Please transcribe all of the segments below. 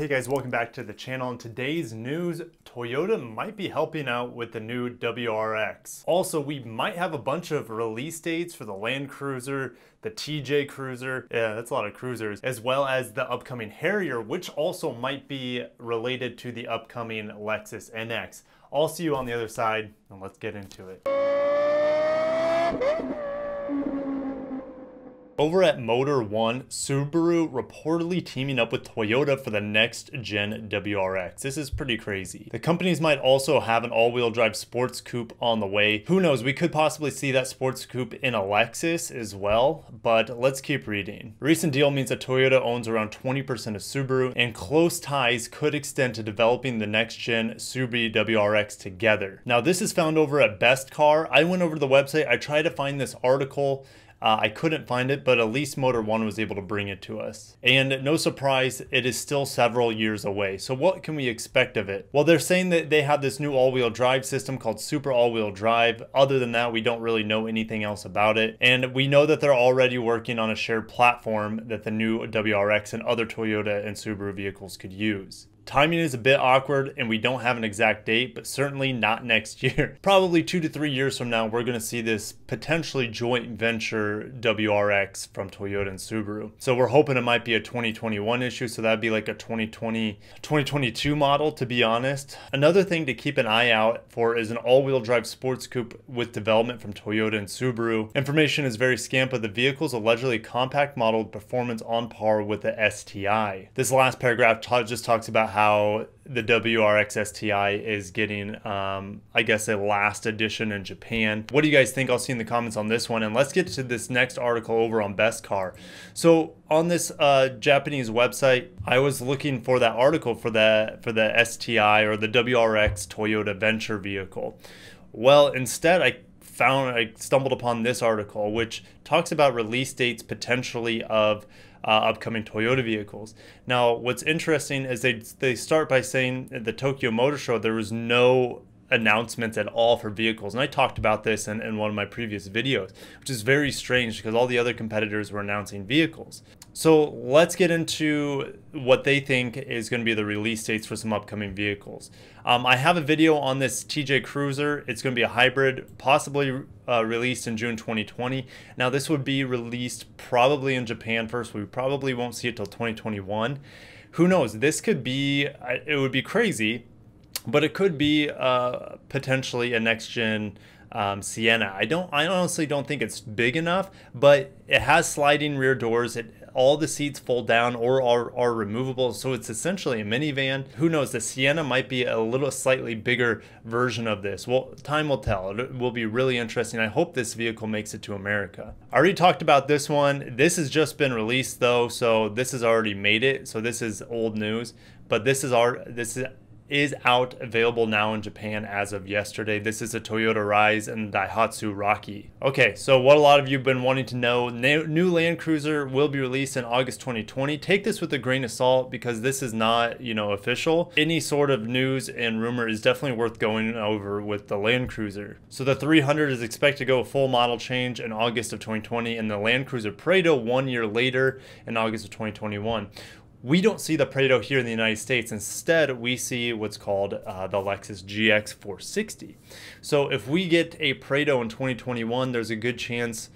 Hey guys, welcome back to the channel. In today's news, Toyota might be helping out with the new WRX. Also, we might have a bunch of release dates for the Land Cruiser, the TJ Cruiser, yeah, that's a lot of cruisers, as well as the upcoming Harrier, which also might be related to the upcoming Lexus NX. I'll see you on the other side, and let's get into it. Over at Motor One, Subaru reportedly teaming up with Toyota for the next gen WRX. This is pretty crazy. The companies might also have an all-wheel drive sports coupe on the way. Who knows, we could possibly see that sports coupe in a Lexus as well, but let's keep reading. Recent deal means that Toyota owns around 20% of Subaru, and close ties could extend to developing the next gen Subaru WRX together. Now this is found over at Best Car. I went over to the website, I tried to find this article, I couldn't find it, but at least Motor One was able to bring it to us. And no surprise, it is still several years away. So what can we expect of it? Well, they're saying that they have this new all-wheel drive system called Super All-Wheel Drive. Other than that, we don't really know anything else about it. And we know that they're already working on a shared platform that the new WRX and other Toyota and Subaru vehicles could use. Timing is a bit awkward and we don't have an exact date, but certainly not next year. Probably 2 to 3 years from now, we're gonna see this potentially joint venture WRX from Toyota and Subaru. So we're hoping it might be a 2021 issue. So that'd be like a 2022 model, to be honest. Another thing to keep an eye out for is an all-wheel drive sports coupe with development from Toyota and Subaru. Information is very scant, but the vehicle's allegedly compact model performance on par with the STI. This last paragraph just talks about how the WRX STI is getting, I guess, a last edition in Japan. What do you guys think? I'll see in the comments on this one. And let's get to this next article over on Best Car. So on this Japanese website, I was looking for that article for the STI or the WRX Toyota Venture vehicle. Well, instead I stumbled upon this article, which talks about release dates potentially of upcoming Toyota vehicles. Now, what's interesting is they start by saying at the Tokyo Motor Show, there was no announcements at all for vehicles. And I talked about this in one of my previous videos, which is very strange because all the other competitors were announcing vehicles. So let's get into what they think is going to be the release dates for some upcoming vehicles. I have a video on this TJ Cruiser. It's going to be a hybrid, possibly released in June 2020. Now this would be released probably in Japan first. We probably won't see it till 2021. Who knows? This could be, it would be crazy, but it could be potentially a next gen Sienna. I honestly don't think it's big enough, but it has sliding rear doors. All the seats fold down or are removable, so it's essentially a minivan. Who knows, the Sienna might be a little slightly bigger version of this. Well, time will tell. It will be really interesting. I hope this vehicle makes it to America. I already talked about this one. This has just been released though, so this has already made it. So this is old news, but this is out, available now in Japan as of yesterday. This is a Toyota Rise and Daihatsu Rocky. Okay, so what a lot of you have been wanting to know, new Land Cruiser will be released in August 2020. Take this with a grain of salt because this is not, you know, official. Any sort of news and rumor is definitely worth going over with the Land Cruiser. So the 300 is expected to go full model change in August of 2020 and the Land Cruiser Prado 1 year later in August of 2021. We don't see the Prado here in the United States. Instead, we see what's called the Lexus GX 460. So if we get a Prado in 2021, there's a good chance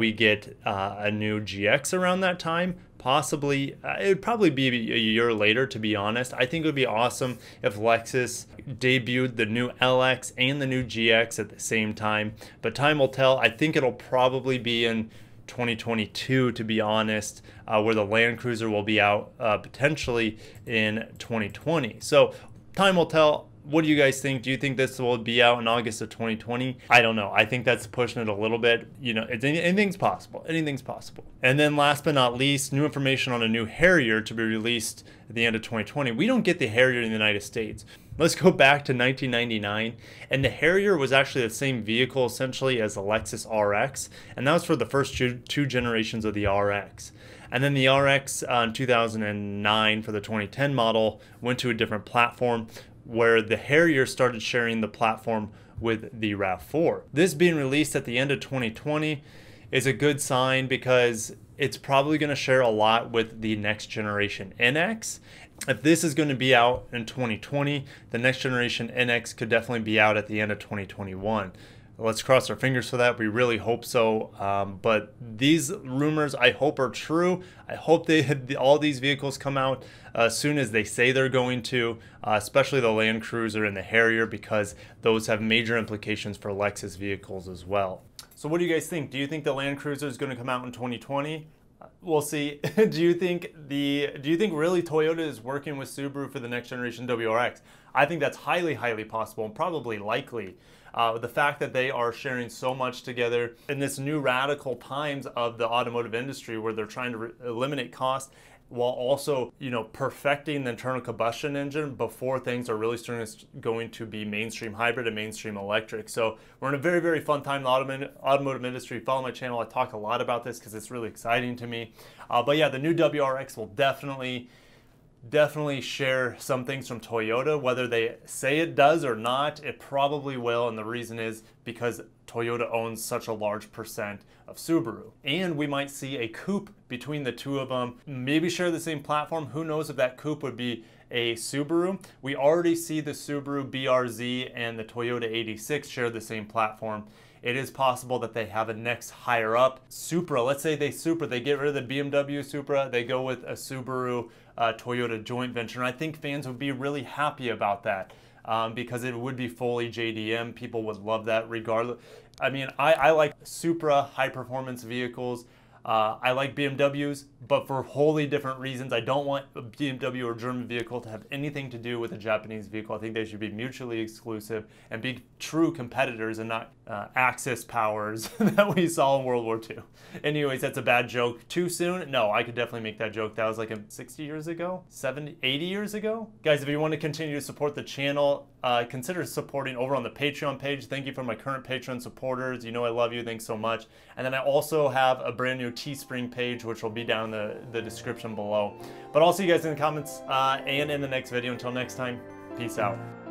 we get a new GX around that time. Possibly, it would probably be a year later, to be honest. I think it would be awesome if Lexus debuted the new LX and the new GX at the same time, but time will tell. I think it'll probably be in 2022, to be honest, where the Land Cruiser will be out potentially in 2020. So time will tell. What do you guys think? Do you think this will be out in August of 2020? I don't know. I think that's pushing it a little bit. You know, anything's possible. Anything's possible. And then last but not least, new information on a new Harrier to be released at the end of 2020. We don't get the Harrier in the United States. Let's go back to 1999, and the Harrier was actually the same vehicle essentially as the Lexus RX, and that was for the first two generations of the RX. And then the RX in 2009 for the 2010 model went to a different platform, where the Harrier started sharing the platform with the RAV4. This being released at the end of 2020 is a good sign because it's probably going to share a lot with the next generation NX if this is going to be out in 2020, the next generation NX could definitely be out at the end of 2021. Let's cross our fingers for that. We really hope so. But these rumors, I hope, are true. I hope all these vehicles come out as soon as they say they're going to, especially the Land Cruiser and the Harrier, because those have major implications for Lexus vehicles as well. So what do you guys think? Do you think the Land Cruiser is going to come out in 2020? We'll see. Do you think really Toyota is working with Subaru for the next generation WRX? I think that's highly, highly possible and probably likely. The fact that they are sharing so much together in this new radical times of the automotive industry, where they're trying to eliminate cost while also, you know, perfecting the internal combustion engine before things are really going to be mainstream hybrid and mainstream electric. So we're in a very, very fun time in the automotive industry. Follow my channel. I talk a lot about this because it's really exciting to me. But yeah, the new WRX will definitely share some things from Toyota. Whether they say it does or not, it probably will, and the reason is because Toyota owns such a large percent of Subaru. And we might see a coupe between the two of them, maybe share the same platform. Who knows if that coupe would be a Subaru. We already see the Subaru BRZ and the Toyota 86 share the same platform. It is possible that they have a next higher up Supra. Let's say they get rid of the BMW Supra, they go with a Subaru Toyota joint venture. And I think fans would be really happy about that because it would be fully JDM. People would love that regardless. I mean, I like Supra high performance vehicles. I like BMWs, but for wholly different reasons. I don't want a BMW or German vehicle to have anything to do with a Japanese vehicle. I think they should be mutually exclusive and be true competitors and not Axis powers that we saw in World War II. Anyways, that's a bad joke. Too soon? No, I could definitely make that joke. That was like 60 years ago, 70, 80 years ago. Guys, if you want to continue to support the channel, consider supporting over on the Patreon page. Thank you for my current Patreon supporters. You know I love you. Thanks so much. And then I also have a brand new Teespring page, which will be down in the description below. But I'll see you guys in the comments and in the next video. Until next time, peace out.